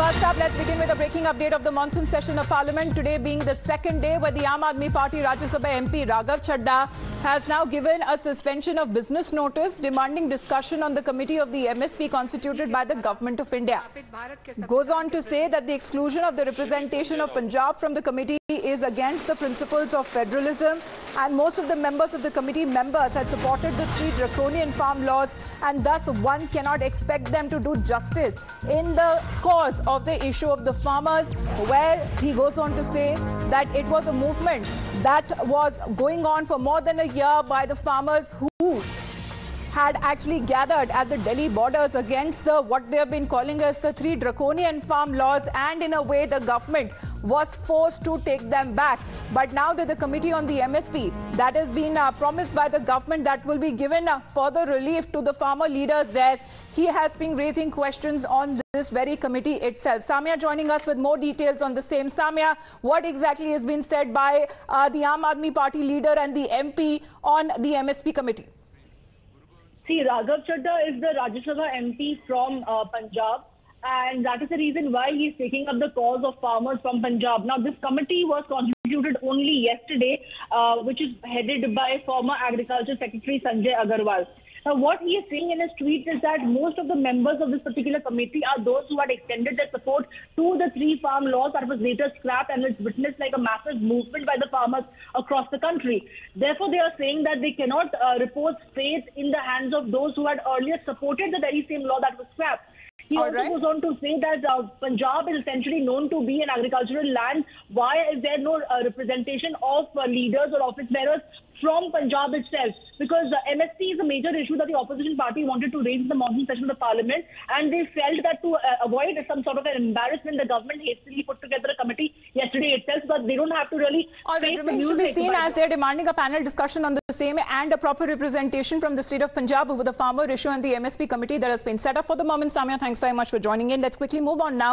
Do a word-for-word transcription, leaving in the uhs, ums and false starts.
Well, stop. Let's begin with a breaking update of the monsoon session of Parliament. Today being the second day where the Aam Aadmi Party Rajya Sabha M P Raghav Chadha has now given a suspension of business notice demanding discussion on the committee of the M S P constituted by the Government of India. Goes on to say that the exclusion of the representation of Punjab from the committee is against the principles of federalism, and most of the members of the committee members had supported the three draconian farm laws, and thus one cannot expect them to do justice in the cause of the issue of the farmers, where he goes on to say that it was a movement that was going on for more than a year by the farmers who had actually gathered at the Delhi borders against the what they have been calling as the three draconian farm laws, and in a way the government was forced to take them back. But now that the committee on the M S P that has been uh, promised by the government that will be given uh, further relief to the farmer leaders there, he has been raising questions on this very committee itself. Samia joining us with more details on the same. Samia, what exactly has been said by uh, the Aam Aadmi Party leader and the M P on the M S P committee? See, Raghav Chadha is the Rajya Sabha M P from uh, Punjab, and that is the reason why he is taking up the cause of farmers from Punjab. Now, this committee was constituted only yesterday, uh, which is headed by former Agriculture Secretary Sanjay Agarwal. Now, what he is saying in his tweet is that most of the members of this particular committee are those who had extended their support to the three farm laws that was later scrapped, and it's witnessed like a massive movement by the farmers across the country. Therefore, they are saying that they cannot uh, repose faith in the hands of those who had earlier supported the very same law that was scrapped. He All also right. goes on to say that uh, Punjab is essentially known to be an agricultural land. Why is there no uh, representation of uh, leaders or office bearers from Punjab itself? Because the M S P is a major issue that the opposition party wanted to raise in the monsoon session of the parliament, and they felt that to uh, avoid some sort of an embarrassment, the government hastily put together a committee yesterday itself, so that they don't have to really... All right, remains to be seen as they're demanding a panel discussion on the same and a proper representation from the state of Punjab over the farmer issue and the M S P committee that has been set up for the moment. Samia, thanks very much for joining in. Let's quickly move on now.